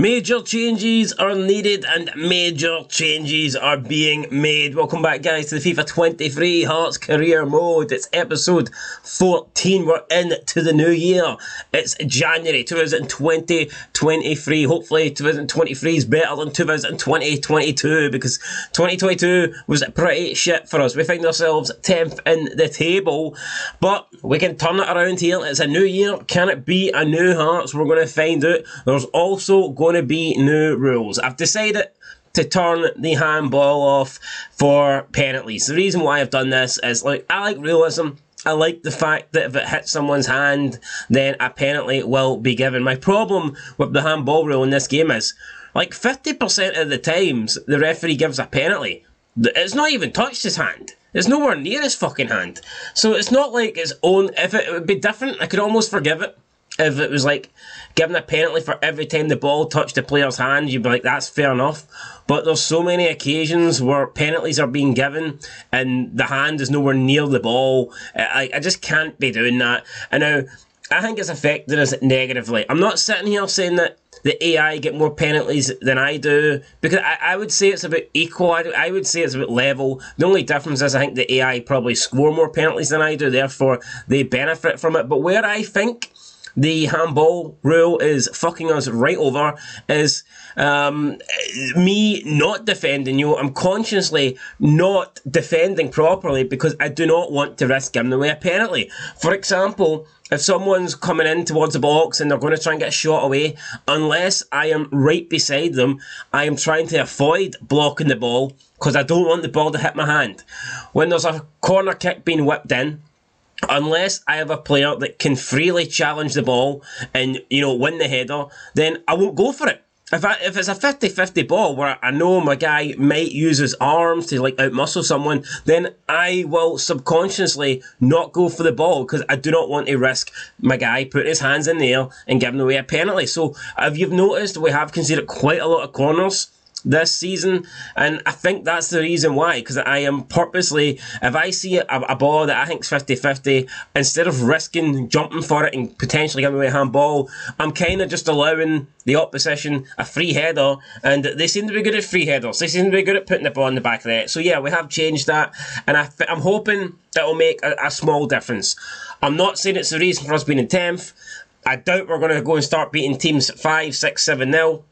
Major changes are needed and major changes are being made. Welcome back, guys, to the FIFA 23 Hearts Career Mode. It's episode 14. We're into the new year. It's January 2023. Hopefully 2023 is better than 2022, because 2022 was pretty shit for us. We find ourselves 10th in the table, but we can turn it around here. It's a new year. Can it be a new Hearts? We're going to find out. There's also going to be new rules. I've decided to turn the handball off for penalties. The reason why I've done this is, like, I like realism. I like the fact that if it hits someone's hand, then a penalty will be given. My problem with the handball rule in this game is, like, 50% of the times the referee gives a penalty, it's not even touched his hand. It's nowhere near his fucking hand. So it's not like his own. If it would be different, I could almost forgive it. If it was like giving a penalty for every time the ball touched the player's hand, you'd be like, that's fair enough. But there's so many occasions where penalties are being given and the hand is nowhere near the ball. I just can't be doing that. And now, I think it's affected us negatively. I'm not sitting here saying that the AI get more penalties than I do, because I would say it's about equal. I would say it's about level. The only difference is I think the AI probably score more penalties than I do, therefore they benefit from it. But where I think the handball rule is fucking us right over is me not defending you. I'm consciously not defending properly because I do not want to risk giving away a penalty. For example, if someone's coming in towards the box and they're going to try and get a shot away, unless I am right beside them, I am trying to avoid blocking the ball because I don't want the ball to hit my hand. When there's a corner kick being whipped in, unless I have a player that can freely challenge the ball and, you know, win the header, then I won't go for it. If it's a 50-50 ball where I know my guy might use his arms to, like, outmuscle someone, then I will subconsciously not go for the ball because I do not want to risk my guy putting his hands in the air and giving away a penalty. So, if you've noticed, we have conceded quite a lot of corners this season, and I think that's the reason why, because I am purposely, if I see a ball that I think is 50-50, instead of risking jumping for it and potentially giving away a handball, I'm kind of just allowing the opposition a free header, and they seem to be good at free headers. They seem to be good at putting the ball in the back of the net. So yeah, we have changed that, and I'm hoping it'll make a small difference. I'm not saying it's the reason for us being in 10th. I doubt we're going to go and start beating teams 5, 6, 7-0.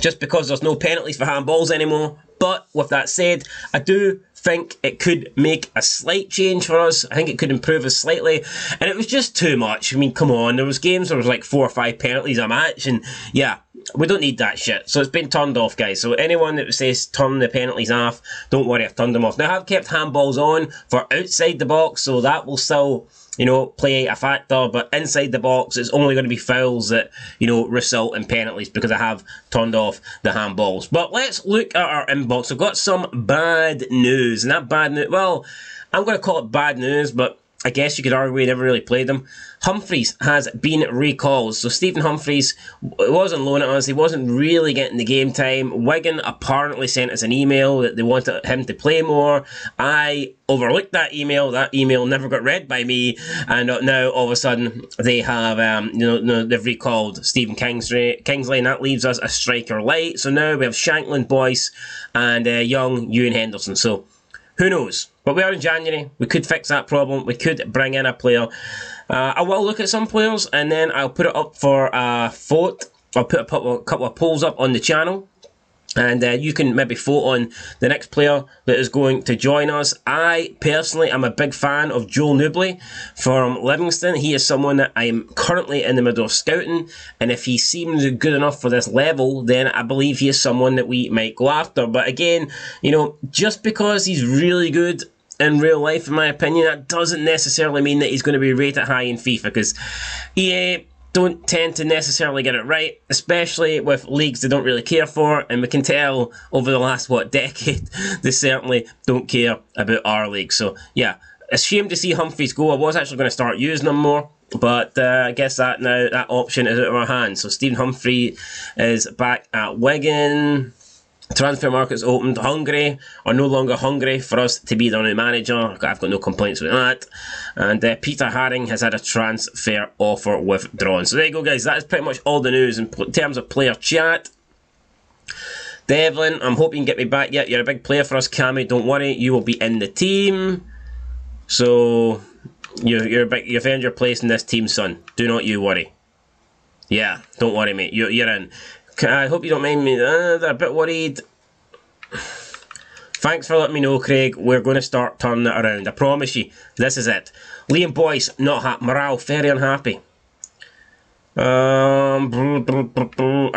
Just because there's no penalties for handballs anymore. But with that said, I do think it could make a slight change for us. I think it could improve us slightly. And it was just too much. I mean, come on. There was games where there was like 4 or 5 penalties a match. And yeah, we don't need that shit. So it's been turned off, guys. So anyone that says turn the penalties off, don't worry, I've turned them off. Now, I have kept handballs on for outside the box, so that will still, you know, play a factor, but inside the box, it's only going to be fouls that, you know, result in penalties, because I have turned off the handballs. But let's look at our inbox. I've got some bad news, and that bad news, well, I'm going to call it bad news, but I guess you could argue we never really played him. Humphreys has been recalled. So Stephen Humphrys was on loan at us. He wasn't really getting the game time. Wigan apparently sent us an email that they wanted him to play more. I overlooked that email. That email never got read by me. And now, all of a sudden, they have, they've recalled Stephen Kingsley, and that leaves us a striker light. So now we have Shanklin, Boyce, and young Ewan Henderson. So who knows? But we are in January. We could fix that problem. We could bring in a player. I will look at some players, and then I'll put it up for a vote. I'll put a couple of polls up on the channel, and you can maybe vote on the next player that is going to join us. I personally am a big fan of Joel Newbley from Livingston. He is someone that I am currently in the middle of scouting, and if he seems good enough for this level, then I believe he is someone that we might go after. But again, you know, just because he's really good in real life, in my opinion, that doesn't necessarily mean that he's going to be rated high in FIFA, because EA don't tend to necessarily get it right, especially with leagues they don't really care for, and we can tell over the last, decade, they certainly don't care about our league. So yeah, a shame to see Humphreys go. I was actually going to start using him more, but I guess that now, that option is out of our hands. So Stephen Humphrey is back at Wigan. Transfer markets opened. Hungry or no longer hungry for us to be the new manager. I've got no complaints with that. And Peter Haring has had a transfer offer withdrawn. So there you go, guys. That is pretty much all the news in terms of player chat. Devlin, I'm hoping you can get me back yet. You're a big player for us, Cammy. Don't worry, you will be in the team. So you've earned your place in this team, son. Do not you worry. Yeah, don't worry, mate. You're in. I hope you don't mind me. They're a bit worried. Thanks for letting me know, Craig. We're going to start turning it around. I promise you. This is it. Liam Boyce, not happy. Morale, very unhappy. I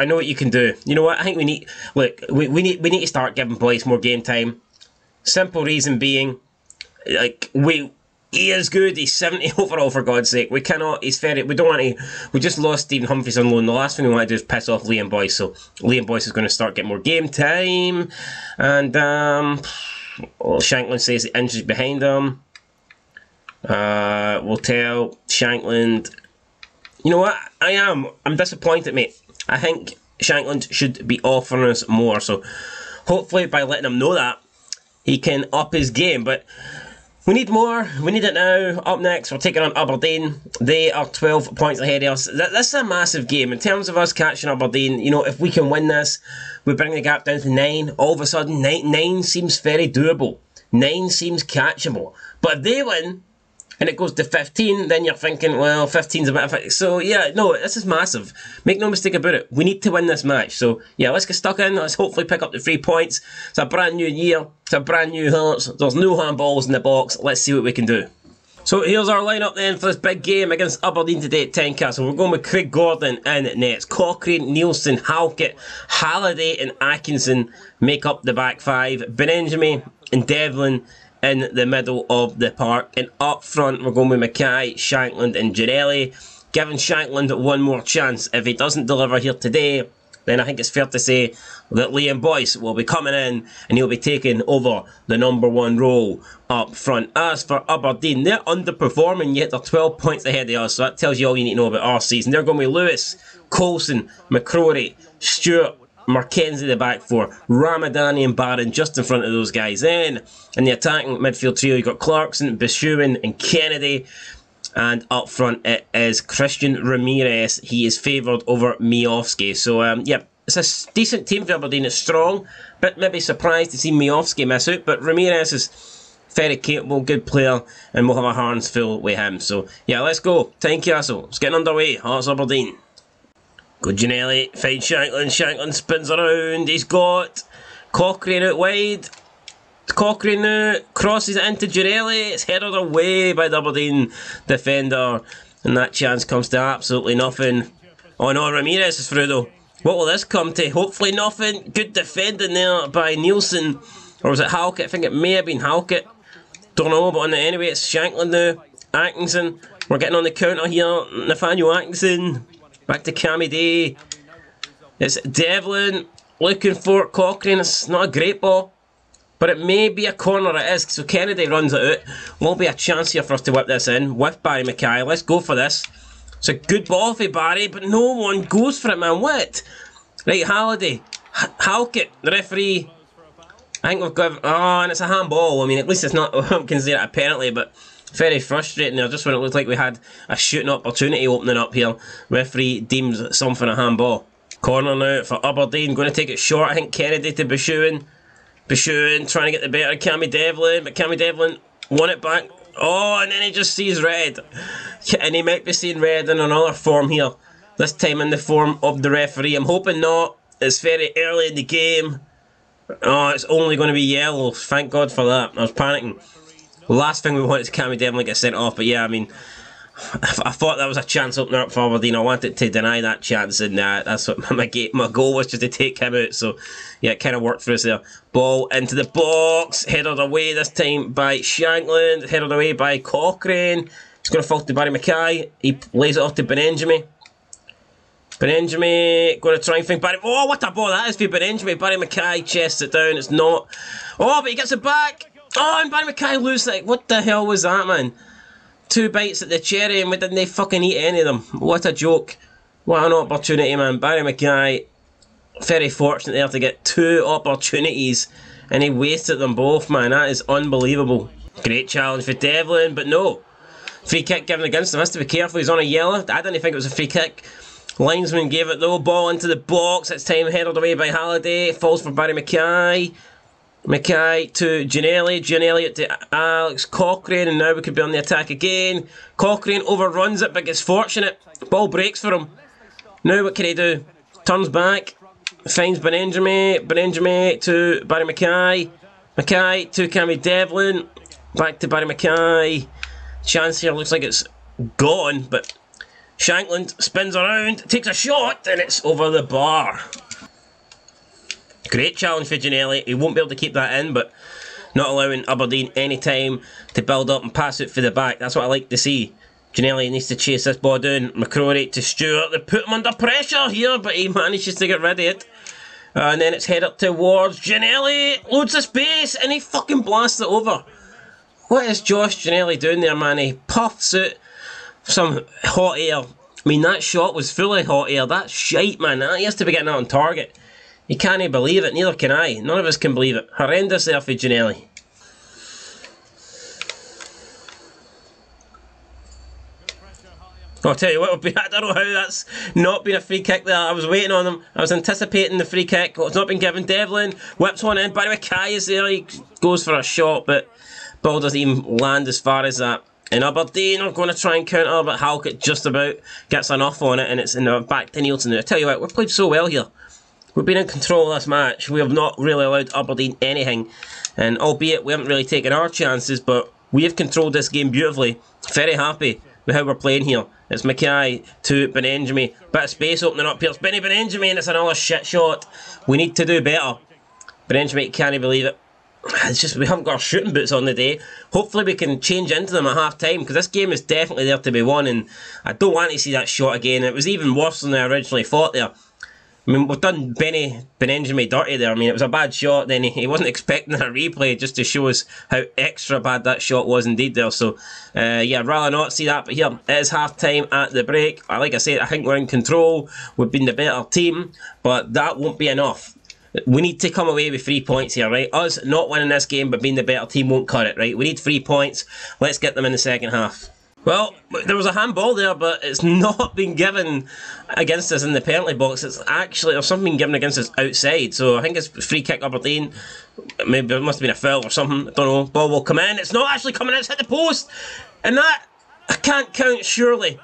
know what you can do. You know what? I think we need. Look, we need to start giving Boyce more game time. Simple reason being, like he is good. He's 70 overall, for God's sake. We cannot. He's fair. We don't want to. We just lost Stephen Humphrys on loan. The last thing we want to do is piss off Liam Boyce. So Liam Boyce is going to start getting more game time. And well, Shanklin says the injuries behind him. We'll tell Shanklin. You know what? I'm disappointed, mate. I think Shanklin should be offering us more. So hopefully by letting him know that, he can up his game. But we need more. We need it now. Up next, we're taking on Aberdeen. They are 12 points ahead of us. This is a massive game. In terms of us catching Aberdeen, you know, if we can win this, we bring the gap down to 9. All of a sudden, 9 seems very doable. 9 seems catchable. But if they win, and it goes to 15, then you're thinking, well, 15's a bit of a... So, yeah, no, this is massive. Make no mistake about it. We need to win this match. So, yeah, let's get stuck in. Let's hopefully pick up the 3 points. It's a brand new year. It's a brand new Hearts. There's no handballs in the box. Let's see what we can do. So, here's our lineup then for this big game against Aberdeen today at Tynecastle. We're going with Craig Gordon in nets. Cochrane, Nielsen, Halkett, Halliday and Atkinson make up the back five. Benenjami and Devlin in the middle of the park, and up front we're going with McKay, Shankland and Ginnelly, giving Shankland one more chance. If he doesn't deliver here today, then I think it's fair to say that Liam Boyce will be coming in and he'll be taking over the #1 role up front. As for Aberdeen, they're underperforming, yet they're 12 points ahead of us, so that tells you all you need to know about our season. They're going with Lewis, Colson, McCrory, Stewart, Mackenzie the back four, Ramadani and Barron just in front of those guys. Then in the attacking midfield trio, you've got Clarkson, Bishuin and Kennedy. And up front it is Christian Ramirez. He is favoured over Miofsky. So, yeah, it's a decent team for Aberdeen. It's strong, but maybe surprised to see Miofsky miss out. But Ramirez is very capable, good player, and we'll have a hands full with him. So, yeah, let's go. Tynecastle. It's getting underway. Hearts Aberdeen. Good Ginnelly, finds Shanklin, Shanklin spins around, he's got Cochrane out wide, Cochrane now crosses it into Ginnelly, it's headed away by the Aberdeen defender, and that chance comes to absolutely nothing. Oh no, Ramirez is through though. What will this come to? Hopefully nothing. Good defending there by Nielsen, or was it Halkett? I think it may have been Halkett, don't know, but anyway it's Shanklin now, Atkinson, we're getting on the counter here, Nathaniel Atkinson. Back to Cammy Day. It's Devlin looking for Cochrane. It's not a great ball, but it may be a corner. It is. So Kennedy runs it out. Will be a chance here for us to whip this in with Barry McKay. Let's go for this. It's a good ball for Barry, but no one goes for it, man. What? Right, Halliday. Halkett, the referee. I think we've got... Oh, and it's a handball. I mean, at least it's not... I can say that apparently, but... Very frustrating there, just when it looked like we had a shooting opportunity opening up here. Referee deems something a handball. Corner now for Aberdeen, going to take it short. I think Kennedy to Bishuin. Bishuin trying to get the better of Cammy Devlin, but Cammy Devlin won it back. Oh, and then he just sees red. And he might be seeing red in another form here. This time in the form of the referee. I'm hoping not. It's very early in the game. Oh, it's only going to be yellow. Thank God for that. I was panicking. Last thing we want is Cammy Devlin get sent off, but yeah, I mean, I thought that was a chance opener up for Aberdeen. I wanted to deny that chance, and that's what my goal was, just to take him out. So yeah, it kind of worked for us there. Ball into the box, headed away this time by Shankland, headed away by Cochrane. He's going to fall to Barry McKay. He lays it off to Benenjami. Benenjami going to try and think Barry. Oh, what a ball that is for Benenjami. Barry McKay chests it down. It's not. Oh, but he gets it back. Oh, and Barry McKay loses, like, what the hell was that, man? 2 bites at the cherry and we didn't fucking eat any of them. What a joke. What an opportunity, man. Barry McKay very fortunate there to get two opportunities and he wasted them both, man. That is unbelievable. Great challenge for Devlin, but no. Free kick given against him. Has to be careful, he's on a yellow. I didn't think it was a free kick. Linesman gave it though. Ball into the box. It's time headed away by Halliday. Falls for Barry McKay. McKay to Ginnelly, Ginnelly to Alex Cochrane, and now we could be on the attack again. Cochrane overruns it but gets fortunate. Ball breaks for him. Now what can he do? Turns back, finds Benenjame, Benenjame to Barry McKay, McKay to Cameron Devlin, back to Barry McKay. Chance here looks like it's gone, but Shanklin spins around, takes a shot, and it's over the bar. Great challenge for Ginnelly. He won't be able to keep that in, but not allowing Aberdeen any time to build up and pass it for the back. That's what I like to see. Ginnelly needs to chase this ball down. McCrory to Stewart. They put him under pressure here, but he manages to get rid of it. And then it's headed towards Ginnelly. Loads of space, and he fucking blasts it over. What is Josh Ginnelly doing there, man? He puffs out some hot air. I mean, that shot was full of hot air. That's shite, man. He has to be getting that on target. You can't believe it, neither can I. None of us can believe it. Horrendous there for Ginnelly. I'll tell you what, it'll be, I don't know how that's not been a free kick there. I was waiting on them. I was anticipating the free kick. Well, it's not been given. Devlin whips one in. Barry McKay is there. He goes for a shot, but ball doesn't even land as far as that. And Aberdeen are going to try and counter, but Halkett just about gets enough on it, and it's in the back to Nielsen. I'll tell you what, we've played so well here. We've been in control of this match. We have not really allowed Aberdeen anything. And albeit we haven't really taken our chances, but we have controlled this game beautifully. Very happy with how we're playing here. It's McKay to Benenjame. Bit of space opening up here. It's Benny Benenjame, and it's another shit shot. We need to do better. Benenjame can't believe it. It's just we haven't got our shooting boots on the day. Hopefully we can change into them at half time, because this game is definitely there to be won, and I don't want to see that shot again. It was even worse than I originally thought there. I mean, we've done Benenjame dirty there. I mean, it was a bad shot. Then he wasn't expecting a replay, just to show us how extra bad that shot was indeed there. So, yeah, I'd rather not see that. But here, it is half-time at the break. Like I said, I think we're in control. We've been the better team, but that won't be enough. We need to come away with 3 points here, right? Us not winning this game, but being the better team won't cut it, right? We need 3 points. Let's get them in the second half. Well, there was a handball there, but it's not been given against us in the penalty box. It's actually, or something been given against us outside. So I think it's free kick Aberdeen. Maybe it must have been a foul or something. I don't know. Ball will come in. It's not actually coming in. It's hit the post. And that, I can't count surely.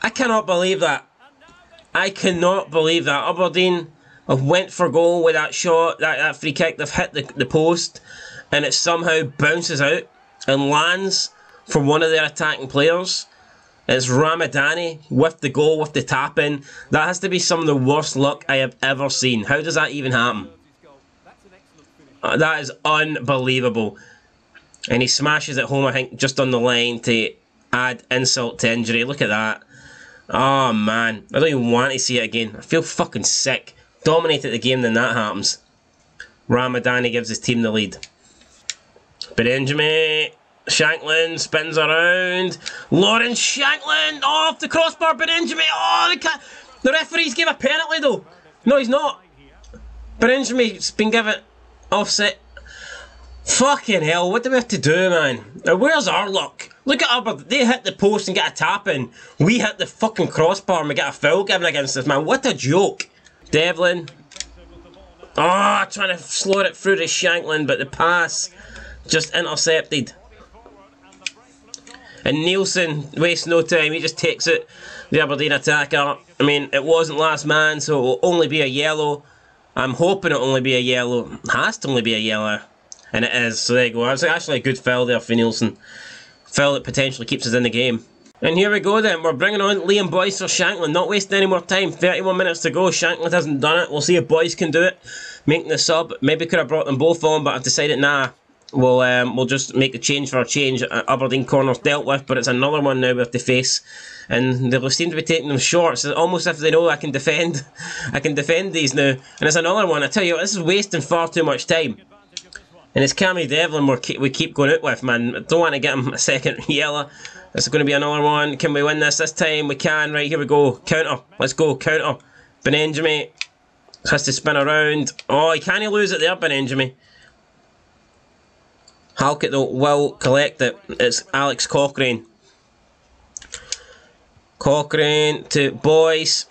I cannot believe that. I cannot believe that. Aberdeen have went for goal with that shot, that free kick. They've hit the post, and it somehow bounces out and lands from one of their attacking players. It's Ramadani with the goal, with the tap in. That has to be some of the worst luck I have ever seen. How does that even happen? That is unbelievable. And he smashes it home, I think, just on the line to add insult to injury. Look at that. Oh, man. I don't even want to see it again. I feel fucking sick. Dominated the game, then that happens. Ramadani gives his team the lead. Benenjame. Shanklin spins around. Lawrence Shanklin off the crossbar. Benenjame. Oh, the referee's gave a penalty though. No, he's not. Benenjame's been given offset. Fucking hell, what do we have to do, man? Now, where's our luck? Look at Aberdeen. They hit the post and get a tap in. We hit the fucking crossbar and we get a foul given against us, man. What a joke. Devlin. Ah, oh, trying to slot it through to Shanklin, but the pass just intercepted. And Nielsen wastes no time, he just takes it, the Aberdeen attacker. I mean, it wasn't last man, so it will only be a yellow. I'm hoping it'll only be a yellow. It has to only be a yellow. And it is, so there you go. That's actually a good foul there for Nielsen. Foul that potentially keeps us in the game. And here we go then, we're bringing on Liam Boyce for Shanklin. Not wasting any more time, 31 minutes to go. Shanklin hasn't done it, we'll see if Boyce can do it. Making the sub, maybe could have brought them both on, but I've decided nah. We'll just make a change for a change. Aberdeen corner's dealt with, but it's another one now we have to face. And they seem to be taking them short. It's almost as if they know I can defend. I can defend these now. And it's another one. I tell you what, this is wasting far too much time. And it's Cameron Devlin we keep going out with, man. I don't want to get him a second yellow. It's going to be another one. Can we win this time? We can. Right, here we go. Counter. Let's go. Counter. Benenjame. Has to spin around. Oh, he can't lose it there, Benenjami. Halkett, though, will collect it. It's Alex Cochrane. Cochrane to Boyce.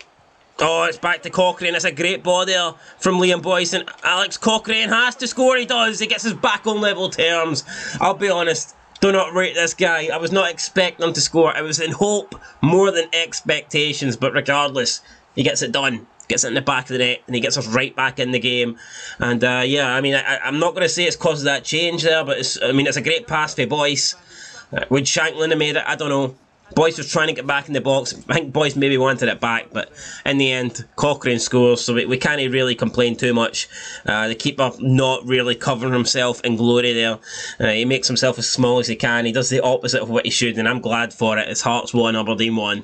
Oh, it's back to Cochrane. That's a great ball there from Liam Boyce. And Alex Cochrane has to score. He does. He gets his back on level terms. I'll be honest. Do not rate this guy. I was not expecting him to score. I was in hope more than expectations. But regardless, he gets it done. Gets it in the back of the net, and he gets us right back in the game. And yeah, I mean, I'm not going to say it's caused that change there, but it's, I mean, it's a great pass for Boyce. Would Shanklin have made it? I don't know. Boyce was trying to get back in the box. I think Boyce maybe wanted it back, but in the end, Cochrane scores, so we can't really complain too much. The keeper not really covering himself in glory there. He makes himself as small as he can. He does the opposite of what he should, and I'm glad for it. It's Hearts 1, Aberdeen 1.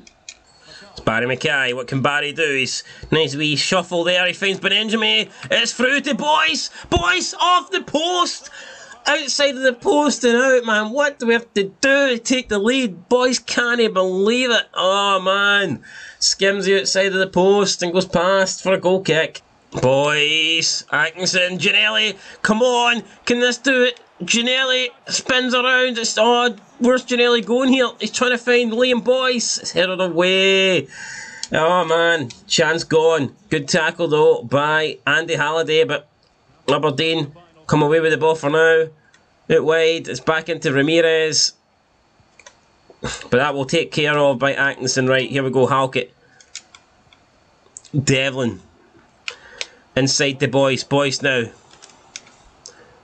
It's Barry McKay. What can Barry do? He's nice wee shuffle there. He finds Benenjami. It's through to Boyce. Boyce off the post. Outside of the post and out, man. What do we have to do to take the lead? Boyce can't believe it. Oh, man. Skims the outside of the post and goes past for a goal kick. Boyce. Atkinson. Ginnelly. Come on. Can this do it? Ginnelly spins around. It's odd. Where's Ginnelly going here? He's trying to find Liam Boyce. It's headed away. Oh, man. Chance gone. Good tackle, though, by Andy Halliday. But Aberdeen come away with the ball for now. Out wide. It's back into Ramirez. But that will take care of by Atkinson. Right, here we go. Halkett. Devlin. Inside the Boyce. Boyce now.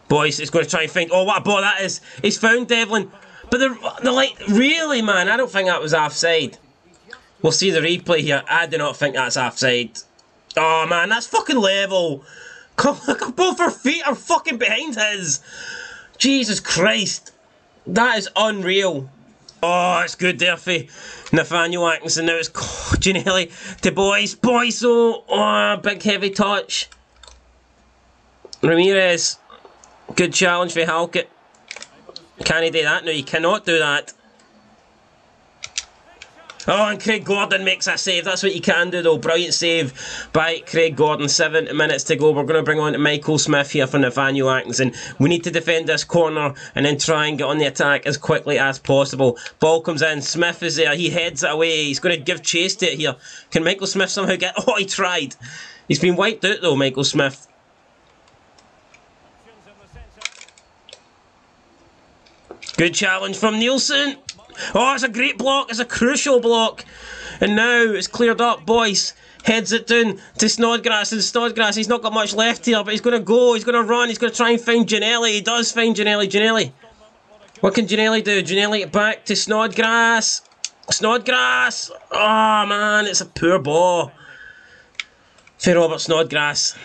Boyce is going to try and find... Oh, what a ball that is. He's found Devlin. But the like, really, man, I don't think that was offside. We'll see the replay here. I do not think that's offside. Oh, man, that's fucking level. Come look, both our feet are fucking behind his. Jesus Christ. That is unreal. Oh, it's good there for Nathaniel Atkinson. Now it's Ginnelly to Boyce. Boyce, oh, big heavy touch. Ramirez. Good challenge for Halkett. Can he do that? No, he cannot do that. Oh, and Craig Gordon makes a save. That's what he can do, though. Brilliant save by Craig Gordon. 7 minutes to go. We're going to bring on Michael Smith here for Nathaniel Atkinson. We need to defend this corner and then try and get on the attack as quickly as possible. Ball comes in. Smith is there. He heads it away. He's going to give chase to it here. Can Michael Smith somehow get... Oh, he tried. He's been wiped out, though, Michael Smith. Good challenge from Nielsen. Oh, it's a great block. It's a crucial block. And now it's cleared up. Boyce heads it down to Snodgrass. And Snodgrass, he's not got much left here, but he's going to go. He's going to run. He's going to try and find Ginnelly. He does find Ginnelly. Ginnelly. What can Ginnelly do? Ginnelly back to Snodgrass. Snodgrass. Oh, man. It's a poor ball for Robert Snodgrass.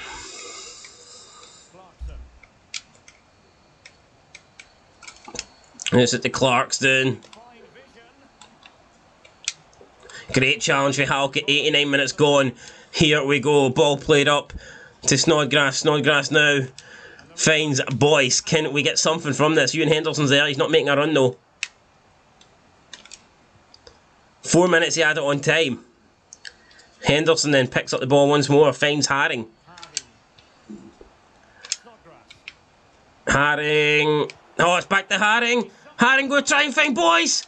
Is it the Clarkston? Great challenge for Halkett. 89 minutes gone. Here we go. Ball played up to Snodgrass. Snodgrass now finds Boyce. Can we get something from this? Ewan Henderson's there. He's not making a run though. 4 minutes he had it on time. Henderson then picks up the ball once more. Finds Haring. Haring. Oh, it's back to Haring. Haring go try and find Boyce.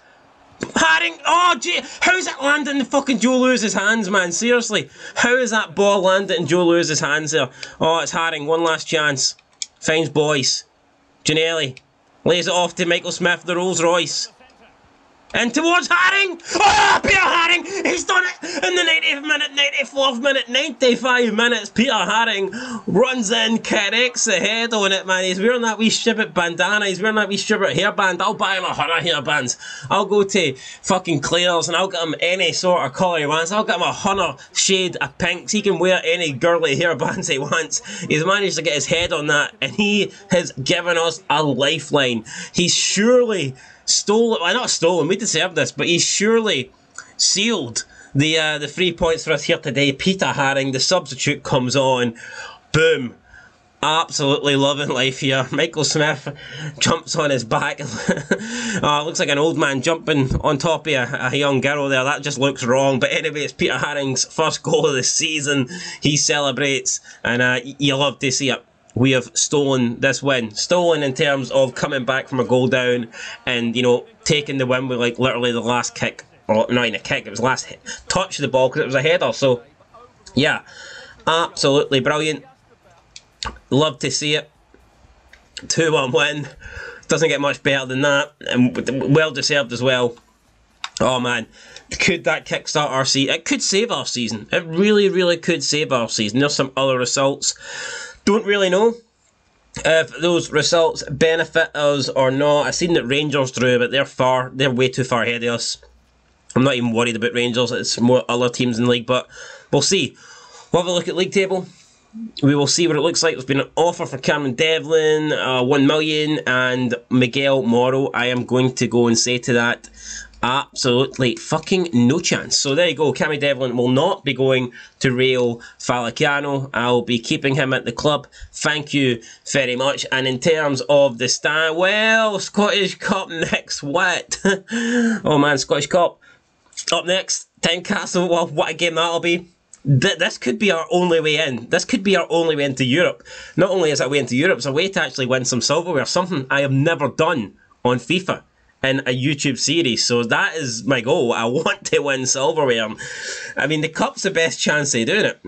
Haring, oh gee, how's it landing in fucking Joe Lewis's hands, man? Seriously, how is that ball landing in Joe Lewis's hands there? Oh, it's Haring, one last chance. Finds Boyce. Ginnelly lays it off to Michael Smith, the Rolls Royce. And towards Haring. Oh, Peter Haring, he's done it in the 90th minute, 94th minute, 95 minutes. Peter Haring runs in, corrects the head on it, man. He's wearing that wee shibbit bandana. He's wearing that wee shibbit hairband. I'll buy him 100 hairbands. I'll go to fucking Claire's and I'll get him any sort of colour he wants. I'll get him 100 shade of pinks. He can wear any girly hairbands he wants. He's managed to get his head on that and he has given us a lifeline. He's surely... stolen, well, not stolen, we deserve this, but he's surely sealed the 3 points for us here today. Peter Haring, the substitute, comes on. Boom. absolutely loving life here. Michael Smith jumps on his back. Looks like an old man jumping on top of a young girl there. That just looks wrong. But anyway, it's Peter Haring's first goal of the season. He celebrates, and you love to see it. We have stolen this win. Stolen in terms of coming back from a goal down and, you know, taking the win with, like, literally the last kick. Or, not even a kick, it was last hit. Touch the ball because it was a header. So, yeah, absolutely brilliant. Love to see it. 2-1 win. Doesn't get much better than that. And well deserved as well. Oh, man. Could that kickstart our season? It could save our season. It really, really could save our season. There's some other results. Don't really know if those results benefit us or not. I've seen that Rangers drew, but they're way too far ahead of us. I'm not even worried about Rangers, it's more other teams in the league, but we'll see. We'll have a look at league table. We will see what it looks like. There's been an offer for Cameron Devlin, 1 million, and Miguel Moro. I am going to go and say to that, absolutely fucking no chance. So there you go. Cameron Devlin will not be going to Rail Falciano. I'll be keeping him at the club. Thank you very much. And in terms of the stand, well, Scottish Cup next. What? Oh man, Scottish Cup up next. Tynecastle. Well, what a game that'll be. This could be our only way in. This could be our only way into Europe. Not only is it a way into Europe, it's a way to actually win some silverware. Something I have never done on FIFA. In a YouTube series, so that is my goal. I want to win silverware. I mean, the cup's the best chance of doing it,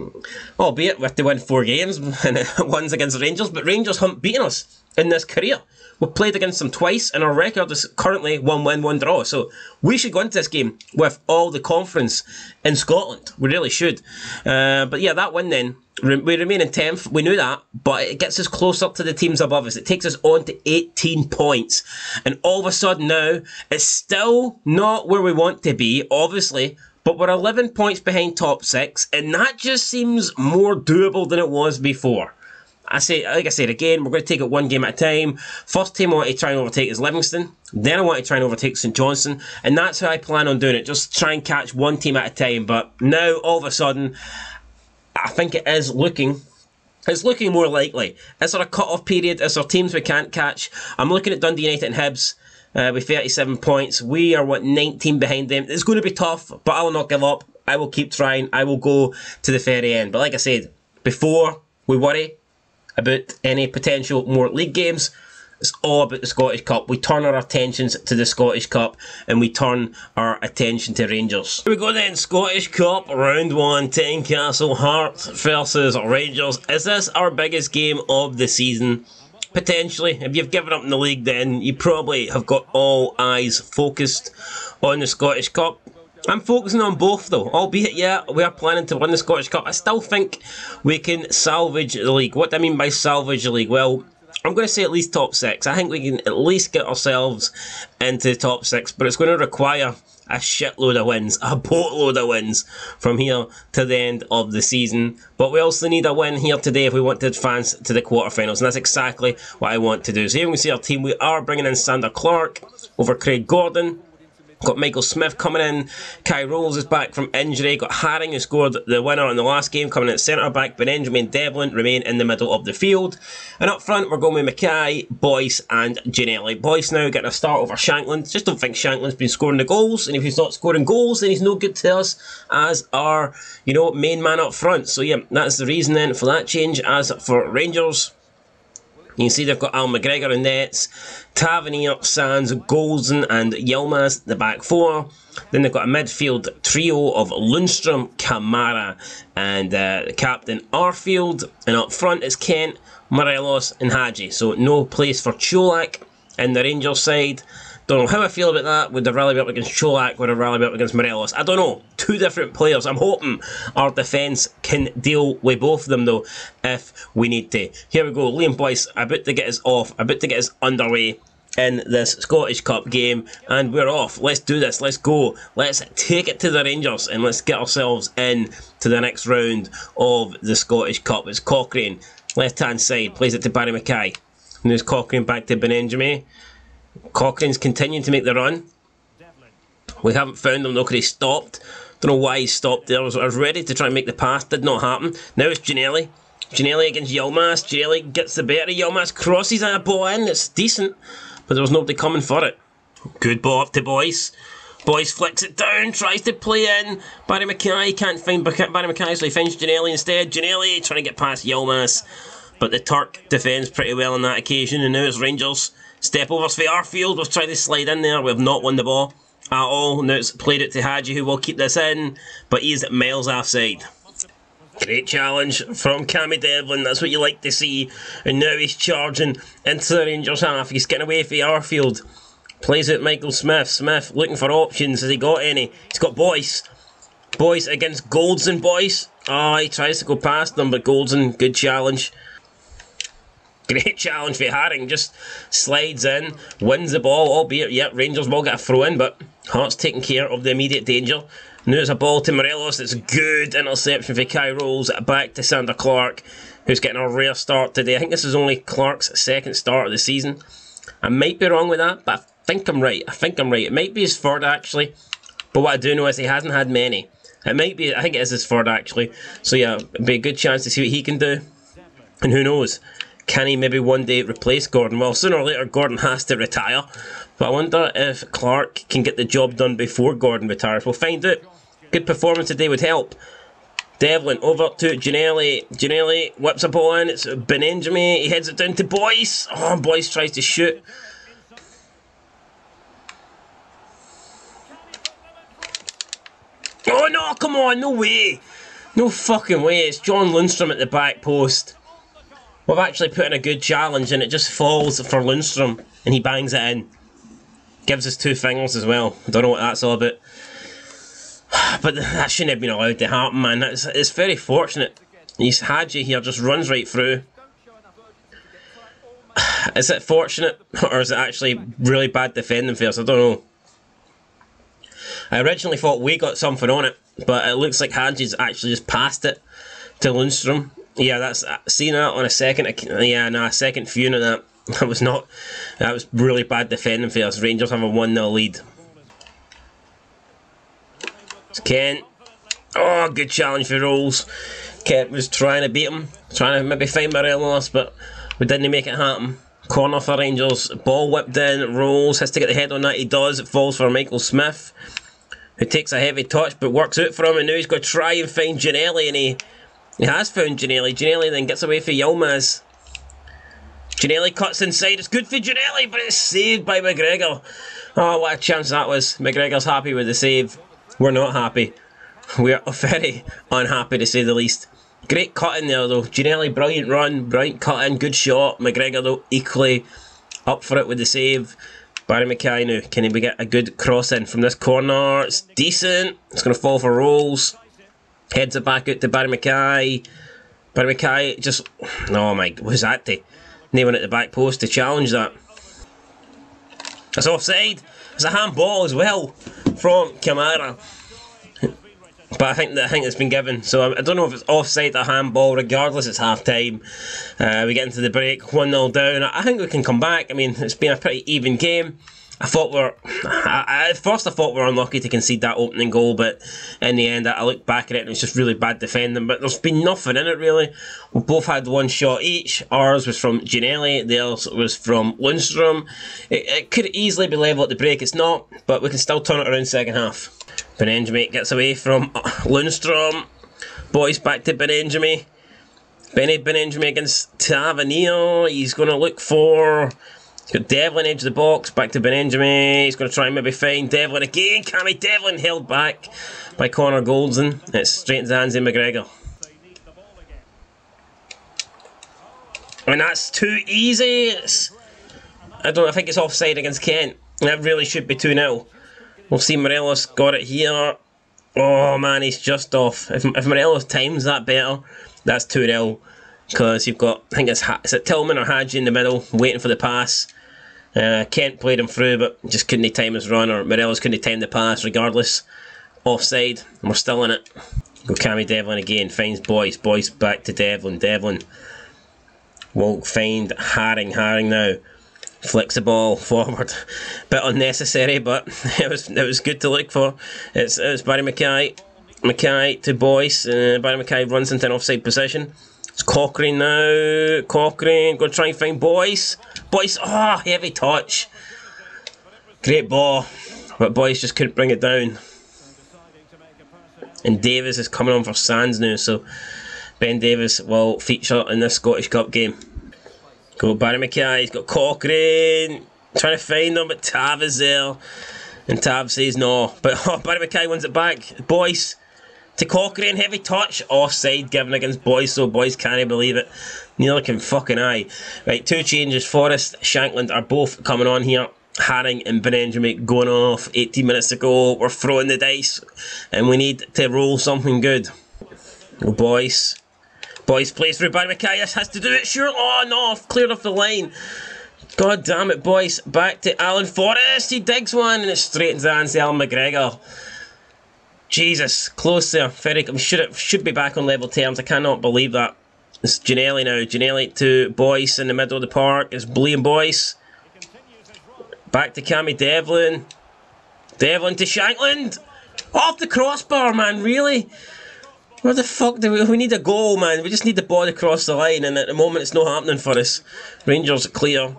albeit we have to win 4 games and one's against Rangers. But Rangers haven't beaten us in this career. We've played against them twice, and our record is currently 1 win, 1 draw. So we should go into this game with all the confidence in Scotland. We really should. But yeah, that win then. We remain in 10th, we knew that, but it gets us closer to the teams above us. It takes us on to 18 points. And all of a sudden now, it's still not where we want to be, obviously, but we're 11 points behind top 6, and that just seems more doable than it was before. Like I said again, we're going to take it 1 game at a time. First team I want to try and overtake is Livingston. Then I want to try and overtake St Johnstone. And that's how I plan on doing it, just try and catch 1 team at a time. But now, all of a sudden, I think it is looking, it's looking more likely. Is there a cut-off period? Is there teams we can't catch? I'm looking at Dundee United and Hibs with 37 points. We are, what, 19 behind them. It's going to be tough, but I will not give up. I will keep trying. I will go to the very end. But like I said, before we worry about any potential more league games, it's all about the Scottish Cup. We turn our attentions to the Scottish Cup and we turn our attention to Rangers. Here we go then, Scottish Cup, round 1, Tynecastle Hearts versus Rangers. Is this our biggest game of the season? Potentially. If you've given up in the league then, you probably have got all eyes focused on the Scottish Cup. I'm focusing on both though, albeit, yeah, we are planning to win the Scottish Cup. I still think we can salvage the league. What do I mean by salvage the league? Well, I'm going to say at least top 6. I think we can at least get ourselves into the top 6, but it's going to require a shitload of wins, a boatload of wins from here to the end of the season. But we also need a win here today if we want to advance to the quarterfinals, and that's exactly what I want to do. So here we can see our team. We are bringing in Sander Clark over Craig Gordon. Got Michael Smith coming in. Kye Rowles is back from injury. Got Haring, who scored the winner in the last game, coming in at centre-back. Benjamin Devlin remain in the middle of the field. And up front, we're going with McKay, Boyce and Ginnelly. Boyce now getting a start over Shanklin. Just don't think Shanklin's been scoring the goals. And if he's not scoring goals, then he's no good to us as our, you know, main man up front. So, yeah, that's the reason then for that change. As for Rangers, you can see they've got Al McGregor in nets, Tavernier, Sands, Goldson and Yılmaz, the back 4. Then they've got a midfield trio of Lundström, Kamara and Captain Arfield. And up front is Kent, Morelos and Hadji. So no place for Cholak in the Rangers side. Don't know how I feel about that. Would the rally be up against Cholak? Would the rally be up against Morelos? I don't know. 2 different players. I'm hoping our defence can deal with both of them, though, if we need to. Here we go. Liam Boyce about to get us off, about to get us underway in this Scottish Cup game. And we're off. Let's do this. Let's go. Let's take it to the Rangers and let's get ourselves in to the next round of the Scottish Cup. It's Cochrane, left-hand side, plays it to Barry McKay. And there's Cochrane back to Benenjame. Cochrane's continuing to make the run. We haven't found him though, because he stopped. Don't know why he stopped there. I was ready to try and make the pass. Did not happen. Now it's Ginnelly. Ginnelly against Yılmaz. Ginnelly gets the better. Yılmaz crosses that ball in. It's decent, but there was nobody coming for it. Good ball up to Boyce. Boyce flicks it down, tries to play in. Barry McKay can't find Barry McKay, so he finds Ginnelly instead. Ginnelly trying to get past Yılmaz, but the Turk defends pretty well on that occasion. And now it's Rangers. Step over for Arfield. Was trying to slide in there. We have not won the ball at all. Now it's played it to Hadji, who will keep this in, but he is miles offside. Great challenge from Cameron Devlin, that's what you like to see. And now he's charging into the Rangers half. He's getting away from Arfield. Plays out Michael Smith. Smith looking for options. Has he got any? He's got Boyce. Boyce against Goldson. Boyce. Oh, he tries to go past them, but Goldson, good challenge. Great challenge for Haring. Just slides in, wins the ball, albeit, yep, Rangers will get a throw in, but Hearts taking care of the immediate danger. Now it's a ball to Morelos. It's a good interception for Kye Rowles. Back to Sander Clark, who's getting a rare start today. I think this is only Clark's second start of the season. I might be wrong with that, but I think I'm right. I think I'm right. It might be his third, actually. But what I do know is he hasn't had many. It might be, I think it is his third, actually. So, yeah, it'd be a good chance to see what he can do. And who knows? Can he maybe one day replace Gordon? Well, sooner or later, Gordon has to retire. But I wonder if Clark can get the job done before Gordon retires. We'll find out. Good performance today would help. Devlin over to Ginnelly. Ginnelly whips a ball in. It's Benenjami. He heads it down to Boyce. Oh, Boyce tries to shoot. Oh, no, come on. No way. No fucking way. It's John Lundström at the back post. We've actually put in a good challenge, and it just falls for Lundström, and he bangs it in. Gives us two fingers as well. I don't know what that's all about. But that shouldn't have been allowed to happen, man. It's very fortunate. He's Hadji here, just runs right through. Is it fortunate, or is it actually really bad defending for us? I don't know. I originally thought we got something on it, but it looks like Hadji's actually just passed it to Lundström. Yeah, that's seen that on a second. Yeah, no, a second few of that. That was not. That was really bad defending for us. Rangers have a 1-0 lead. It's Kent. Oh, good challenge for Rowles. Kent was trying to beat him, trying to maybe find Morelos, but we didn't make it happen. Corner for Rangers. Ball whipped in. Rowles has to get the head on that. He does. It falls for Michael Smith, who takes a heavy touch but works out for him. And now he's got to try and find Ginnelly, and he has found Ginnelly. Ginnelly then gets away for Yılmaz. Ginnelly cuts inside. It's good for Ginnelly, but it's saved by McGregor. Oh, what a chance that was. McGregor's happy with the save. We're not happy. We're very unhappy, to say the least. Great cut in there, though. Ginnelly, brilliant run. Brilliant cut in. Good shot. McGregor, though, equally up for it with the save. Barry McKay now. Can he get a good cross in from this corner? It's decent. It's going to fall for Rowles. Heads it back out to Barry McKay. Barry McKay just... Oh my... Who's that to? Nailing at the back post to challenge that. That's offside. It's a handball as well from Kamara. But I think it's been given. So I don't know if it's offside or handball. Regardless, it's half-time. We get into the break. 1-0 down. I think we can come back. I mean, it's been a pretty even game. I thought at first I thought we were unlucky to concede that opening goal, but in the end I looked back at it and it's just really bad defending, but there's been nothing in it really. We both had one shot each. Ours was from Ginnelly, theirs was from Lundström. It could easily be level at the break, it's not, but we can still turn it around second half. Benenjami gets away from Lundström. Boyce back to Benenjami. Benenjami against Tavernier. He's going to look for... He's got Devlin edge of the box, back to Benenjami. He's going to try and maybe find Devlin again. Cammy Devlin held back by Connor Goldson. It's straight into Andy McGregor. And that's too easy. I think it's offside against Kent. That really should be 2-0. We'll see. Morelos got it here. Oh man, he's just off. If Morelos times that better, that's 2-0. Because you've got, I think it's Tillman or Hadji in the middle, waiting for the pass. Kent played him through, but just couldn't he time his run, or Morelos couldn't he time the pass, regardless. Offside, and we're still in it. Go Cammy Devlin again, finds Boyce. Boyce back to Devlin. Devlin will find Haring. Haring now flicks the ball forward. Bit unnecessary, but it was good to look for. It's Barry McKay. McKay to Boyce. Barry McKay runs into an offside position. It's Cochrane now. Cochrane, going to try and find Boyce. Boyce, ah, oh, heavy touch. Great ball, but Boyce just couldn't bring it down. And Davies is coming on for Sands now, so Ben Davies will feature in this Scottish Cup game. Go Barry McKay, he's got Cochrane, trying to find him, but Tav is there. And Tav says no, but oh, Barry McKay wins it back. Boyce to Cochrane, heavy touch, offside given against Boyce, so Boyce can't believe it. Neither can fucking I. Right, two changes, Forrest, Shankland are both coming on here. Haring and Benjamin going off 18 minutes ago. We're throwing the dice and we need to roll something good. Oh, Boyce. Boyce plays through Barry McKay, this has to do it, sure. Oh no, cleared off the line. God damn it, Boyce. Back to Alan Forrest, he digs one and it straightens the hands to Al McGregor. Jesus, close there. Ferrick, I'm sure it should be back on level terms, I cannot believe that. It's Ginnelly now, Ginnelly to Boyce in the middle of the park, it's Liam Boyce. Back to Cameron Devlin. Devlin to Shankland. Off the crossbar, man, really? Where the fuck do we need a goal, man? We just need the ball across the line, and at the moment it's not happening for us. Rangers clear.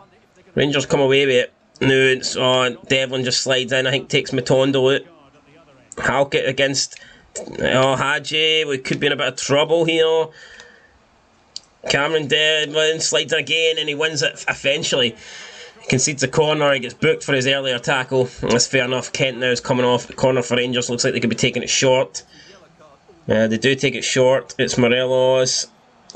Rangers come away with it. No, it's on. Oh, Devlin just slides in, I think takes Matondo out. Halkett against Hadji. We could be in a bit of trouble here. Cameron Devlin slides in again and he wins it eventually. Concedes the corner, he gets booked for his earlier tackle. That's fair enough. Kent now is coming off the corner for Rangers. Looks like they could be taking it short. They do take it short. It's Morelos.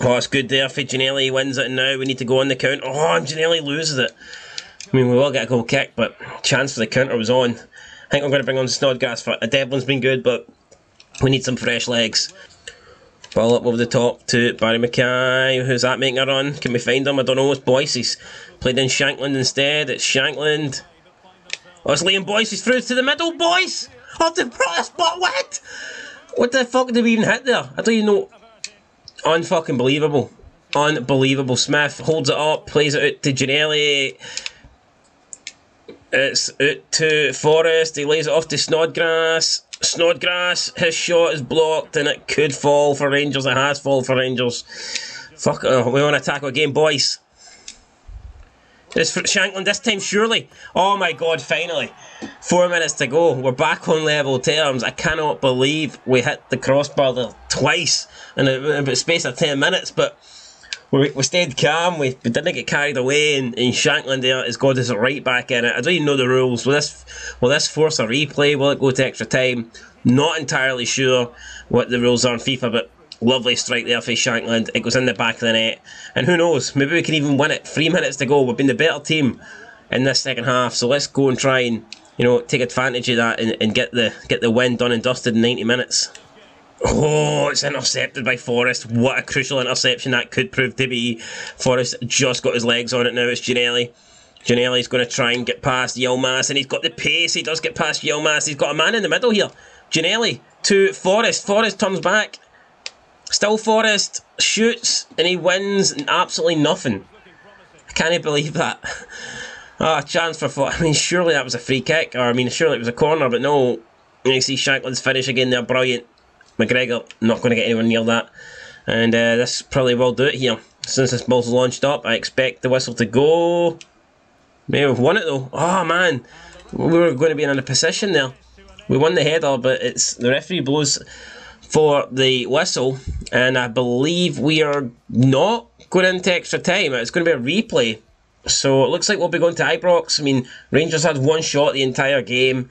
Oh, it's good there for Ginnelly. He wins it and now we need to go on the counter. Oh, and Ginnelly loses it. I mean, we will get a goal kick, but chance for the counter was on. I think I'm going to bring on Snodgrass for Devlin's been good, but we need some fresh legs. Ball up over the top to Barry McKay. Who's that making a run? Can we find him? I don't know. It's Boyce. He's played in Shankland instead. It's Shankland. Oh, it's Liam Boyce. He's through to the middle. Boyce! Off the spot. What? What the fuck did we even hit there? I don't even know. Unfucking believable. Unbelievable. Smith holds it up. Plays it out to Ginnelly. It's out to Forrest. He lays it off to Snodgrass. Snodgrass, his shot is blocked and it could fall for Rangers. It has fallen for Rangers. Fuck, we want to tackle again, Boyce. It's for Shanklin this time, surely. Oh my god, finally. 4 minutes to go. We're back on level terms. I cannot believe we hit the crossbar there twice in a space of 10 minutes, but we stayed calm. We didn't get carried away, and Shanklin there has got us right back in it. I don't even know the rules. Will this force a replay? Will it go to extra time? Not entirely sure what the rules are in FIFA, but lovely strike there for Shanklin. It goes in the back of the net. And who knows, maybe we can even win it. 3 minutes to go. We've been the better team in this second half, so let's go and try and, you know, take advantage of that and get the win done and dusted in 90 minutes. Oh, it's intercepted by Forrest. What a crucial interception that could prove to be. Forrest just got his legs on it now. It's Ginnelly. Ginnelly's going to try and get past Yılmaz, and he's got the pace. He does get past Yılmaz. He's got a man in the middle here. Ginnelly to Forrest. Forrest turns back. Still Forrest shoots, and he wins absolutely nothing. I can't believe that. Ah, oh, chance for Forrest. I mean, surely that was a free kick, or I mean, surely it was a corner, but no. You see Shanklin's finish again there. Brilliant. McGregor not going to get anywhere near that, and this probably will do it here. Since this ball's launched up, I expect the whistle to go. Maybe we've won it though. Oh man, we were going to be in a position there. We won the header, but it's the referee blows for the whistle, and I believe we are not going into extra time. It's going to be a replay, so it looks like we'll be going to Ibrox. I mean, Rangers had one shot the entire game.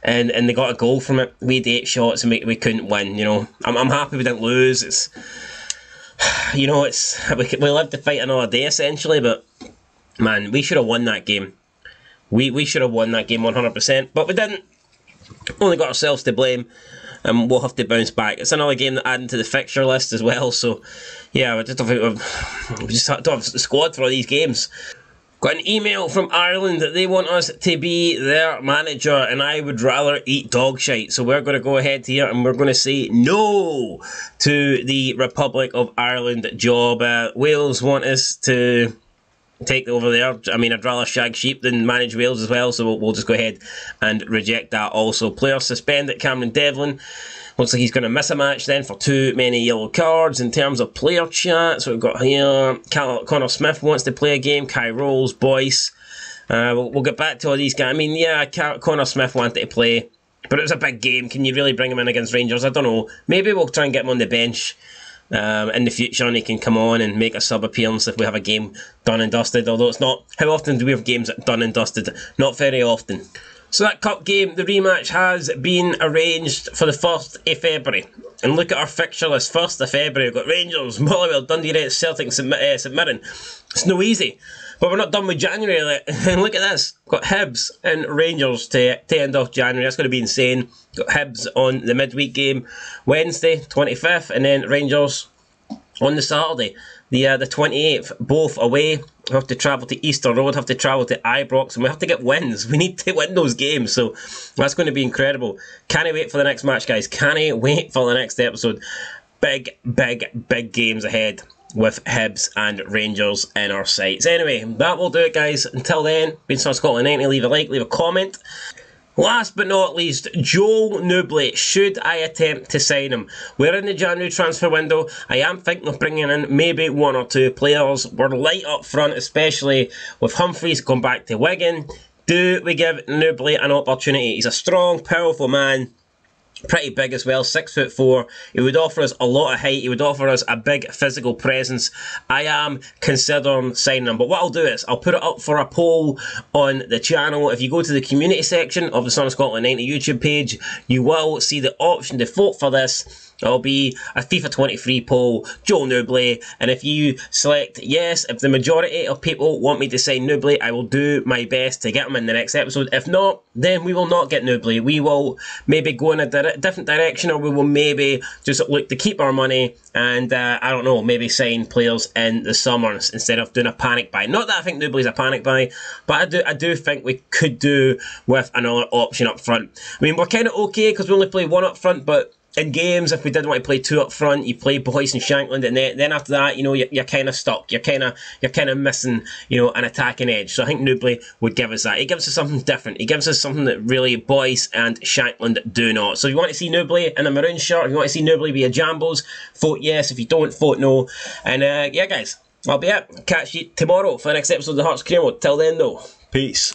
And they got a goal from it. We had 8 shots and we couldn't win, you know. I'm happy we didn't lose. It's, you know, it's we lived to fight another day essentially, but man, we should have won that game. We should have won that game 100%, but we didn't. Only got ourselves to blame, and we'll have to bounce back. It's another game that added to the fixture list as well, so yeah, we just don't have the squad for all these games. Got an email from Ireland that they want us to be their manager, and I would rather eat dog shite. So we're going to go ahead here and we're going to say no to the Republic of Ireland job. Wales want us to take over there. I mean, I'd rather shag sheep than manage Wales as well, so we'll just go ahead and reject that also. Player suspended, Cameron Devlin. Looks like he's going to miss a match then for too many yellow cards. In terms of player chat, so we've got here, Connor Smith wants to play a game, Kye Rowles, Boyce. We'll get back to all these guys. I mean, yeah, Connor Smith wanted to play, but it was a big game. Can you really bring him in against Rangers? I don't know. Maybe we'll try and get him on the bench in the future, and he can come on and make a sub-appearance if we have a game done and dusted, although it's not... How often do we have games done and dusted? Not very often. So that cup game, the rematch, has been arranged for the 1st of February. And look at our fixture list. 1st of February, we've got Rangers, Motherwell, Dundee United, Celtic, St Mirren. It's no easy. But we're not done with January. And look at this. Got Hibs and Rangers to end off January. That's going to be insane. Got Hibs on the midweek game Wednesday, 25th. And then Rangers on the Saturday, the 28th. Both away. We have to travel to Easter Road, have to travel to Ibrox, and we have to get wins. We need to win those games, so that's going to be incredible. Can't wait for the next match, guys. Can't wait for the next episode. Big, big, big games ahead with Hibs and Rangers in our sights. Anyway, that will do it, guys. Until then, been Scotland 90. Leave a like, leave a comment. Last but not least, Joel Newbley. Should I attempt to sign him? We're in the January transfer window. I am thinking of bringing in maybe one or two players. We're light up front, especially with Humphries going back to Wigan. Do we give Newbley an opportunity? He's a strong, powerful man. Pretty big as well, 6'4". He would offer us a lot of height. He would offer us a big physical presence. I am considering signing him. But what I'll do is I'll put it up for a poll on the channel. If you go to the community section of the Son of Scotland 90 YouTube page, you will see the option to vote for this. It'll be a FIFA 23 poll, Joel Newbley, and if you select yes, if the majority of people want me to sign Newbley, I will do my best to get him in the next episode. If not, then we will not get Newbley. We will maybe go in a different direction, or we will maybe just look to keep our money and, I don't know, maybe sign players in the summer instead of doing a panic buy. Not that I think Newbley's a panic buy, but I do think we could do with another option up front. I mean, we're kind of okay because we only play one up front, but in games, if we did want to play two up front, you play Boyce and Shanklin, and then after that, you know, you're kind of stuck. You're kind of missing, you know, an attacking edge. So I think Newbley would give us that. He gives us something different. He gives us something that really Boyce and Shanklin do not. So if you want to see Newbley in a maroon shirt, if you want to see Newbley be a Jambos, vote yes. If you don't, vote no. And yeah, guys, that'll be it. Catch you tomorrow for the next episode of the Hearts Creamo. Till then, though, peace.